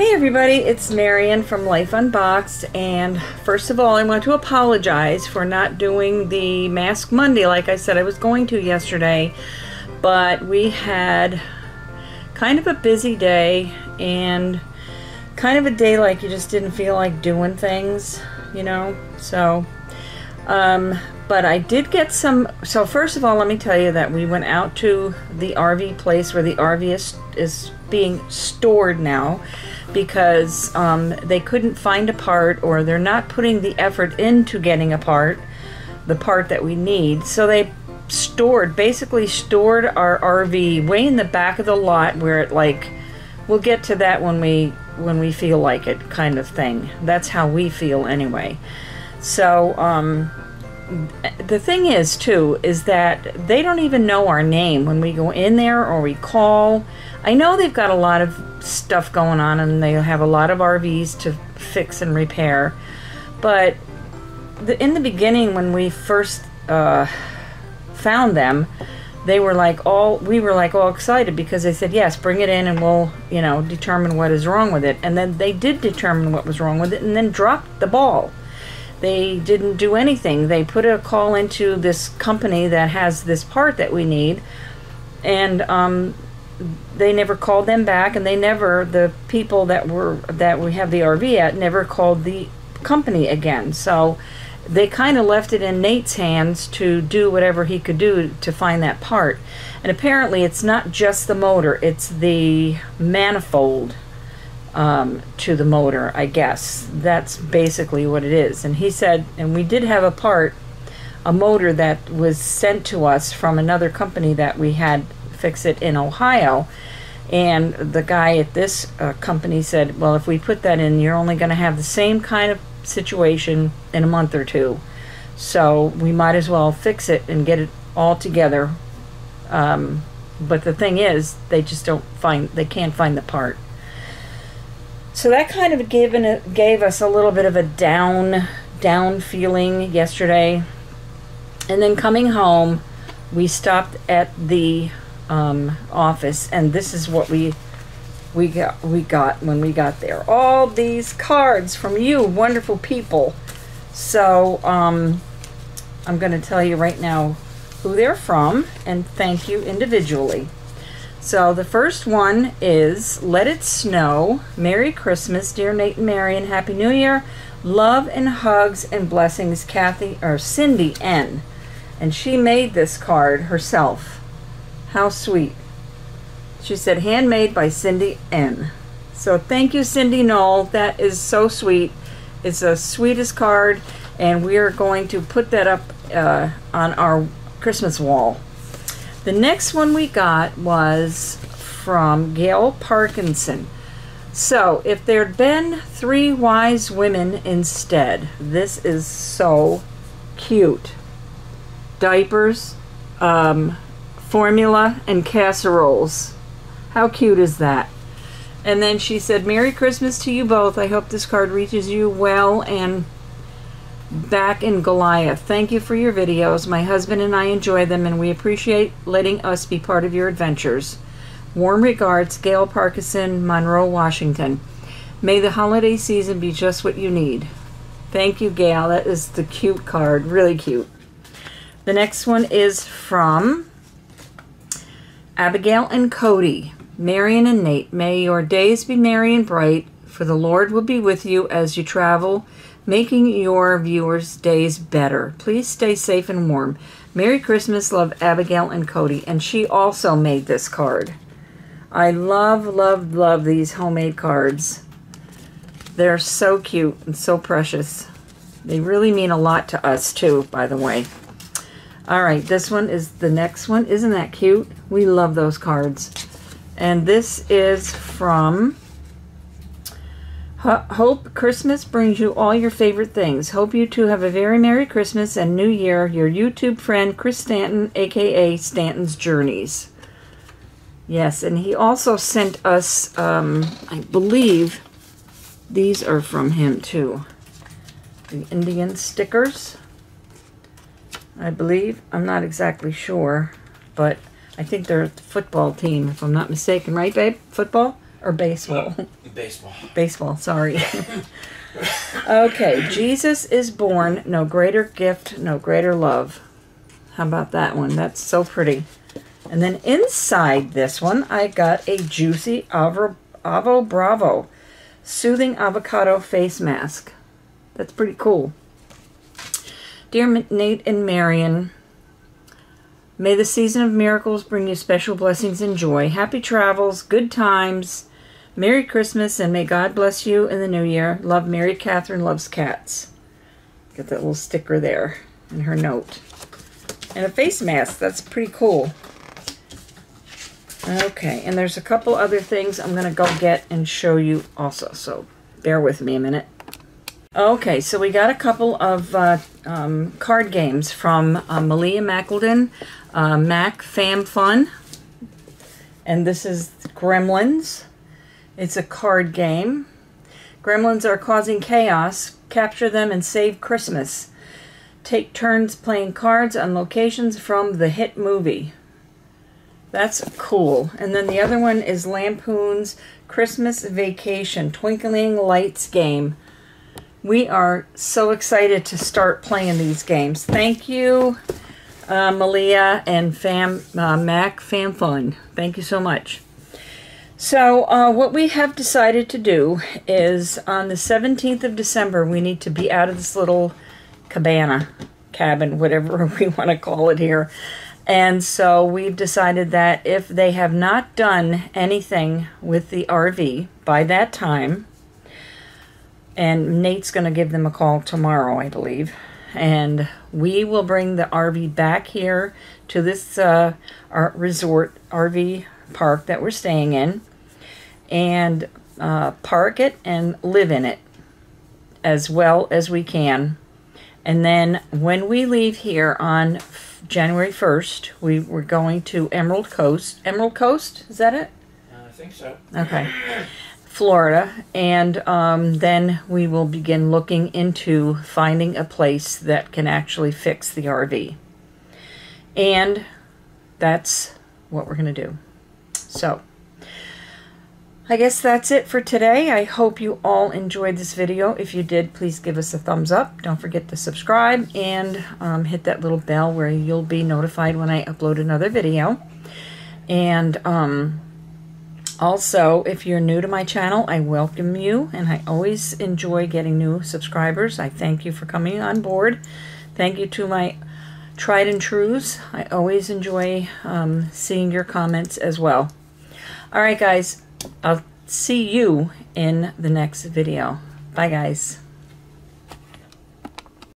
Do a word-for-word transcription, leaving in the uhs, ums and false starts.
Hey everybody, it's Marion from Life Unboxed, and first of all I want to apologize for not doing the Mask Monday like I said I was going to yesterday, but we had kind of a busy day and kind of a day like you just didn't feel like doing things, you know, so um, but I did get some. So first of all, let me tell you that we went out to the R V place where the R V is, is being stored now, because um, they couldn't find a part, or they're not putting the effort into getting a part, the part that we need. So they stored, basically stored our R V way in the back of the lot where it, like, we'll get to that when we, when we feel like it, kind of thing. That's how we feel anyway. So, um... the thing is too is that they don't even know our name when we go in there or we call. I know they've got a lot of stuff going on and they have a lot of R Vs to fix and repair, but the, in the beginning when we first uh, found them, they were like all we were like all excited because they said, yes, bring it in and we'll, you know, determine what is wrong with it. And then they did determine what was wrong with it and then dropped the ball. They didn't do anything. They put a call into this company that has this part that we need, and um, they never called them back, and they never, the people that were that we have the R V at never called the company again. So they kind of left it in Nate's hands to do whatever he could do to find that part. And apparently it's not just the motor, it's the manifold Um, to the motor, I guess. That's basically what it is. And he said, and we did have a part, a motor that was sent to us from another company that we had fix it in Ohio. And the guy at this uh, company said, well, if we put that in, you're only going to have the same kind of situation in a month or two. So we might as well fix it and get it all together. Um, but the thing is, they just don't find, they can't find the part. So that kind of gave, a, gave us a little bit of a down, down feeling yesterday. And then coming home, we stopped at the um, office, and this is what we we got we got when we got there. All these cards from you, wonderful people. So um, I'm going to tell you right now who they're from, and thank you individually. So the first one is Let It Snow. Merry Christmas, dear Nate and Marion. Happy New Year. Love and hugs and blessings, Kathy or Cindy N. And she made this card herself. How sweet. She said handmade by Cindy N. So thank you, Cindy Knoll. That is so sweet. It's the sweetest card, and we are going to put that up uh, on our Christmas wall. The next one we got was from Gail Parkinson. So, if there had been three wise women instead, this is so cute. Diapers, um, formula, and casseroles. How cute is that? And then she said, Merry Christmas to you both. I hope this card reaches you well and back in Goliath. Thank you for your videos. My husband and I enjoy them, and we appreciate letting us be part of your adventures. Warm regards, Gail Parkinson, Monroe, Washington. May the holiday season be just what you need. Thank you, Gail. That is the cute card. Really cute. The next one is from Abigail and Cody. Marion and Nate, may your days be merry and bright, for the Lord will be with you as you travel, making your viewers' days better. Please stay safe and warm. Merry Christmas. Love, Abigail and Cody. And she also made this card. I love, love, love these homemade cards. They're so cute and so precious. They really mean a lot to us too, by the way. All right, this one is the next one. Isn't that cute? We love those cards. And this is from Hope Christmas brings you all your favorite things. Hope you two have a very Merry Christmas and New Year. Your YouTube friend, Chris Stanton, a k a. Stanton's Journeys. Yes, and he also sent us, um, I believe, these are from him too. The Indian stickers, I believe. I'm not exactly sure, but I think they're the football team, if I'm not mistaken. Right, babe? Football? Or baseball. Uh, baseball. Baseball, sorry. Okay, Jesus is born, no greater gift, no greater love. How about that one? That's so pretty. And then inside this one, I got a juicy Avo, Avo Bravo Soothing Avocado Face Mask. That's pretty cool. Dear Nate and Marion, may the season of miracles bring you special blessings and joy. Happy travels, good times, Merry Christmas, and may God bless you in the new year. Love, Mary Catherine Loves Cats. Got that little sticker there and her note. And a face mask. That's pretty cool. Okay, and there's a couple other things I'm going to go get and show you also, so bear with me a minute. Okay, so we got a couple of uh, um, card games from uh, Malia McClendon, uh, Mac Fam Fun, and this is Gremlins. It's a card game. Gremlins are causing chaos. Capture them and save Christmas. Take turns playing cards on locations from the hit movie. That's cool. And then the other one is Lampoon's Christmas Vacation, Twinkling Lights game. We are so excited to start playing these games. Thank you, uh, Malia and Fam, uh, Mac Fam Fun. Thank you so much. So uh, what we have decided to do is on the seventeenth of December, we need to be out of this little cabana, cabin, whatever we want to call it here. And so we've decided that if they have not done anything with the R V by that time, and Nate's going to give them a call tomorrow, I believe. And we will bring the R V back here to this uh, our resort R V park that we're staying in. And uh, park it and live in it as well as we can. And then when we leave here on January first, we were going to Emerald Coast. Emerald Coast? Is that it? Uh, I think so. Okay. Florida, and um, then we will begin looking into finding a place that can actually fix the R V. And that's what we're going to do. So, I guess that's it for today. I hope you all enjoyed this video. If you did, please give us a thumbs up. Don't forget to subscribe and um, hit that little bell where you'll be notified when I upload another video. And, um... also, if you're new to my channel, I welcome you, and I always enjoy getting new subscribers. I thank you for coming on board. Thank you to my tried and trues. I always enjoy um, seeing your comments as well. All right, guys, I'll see you in the next video. Bye, guys.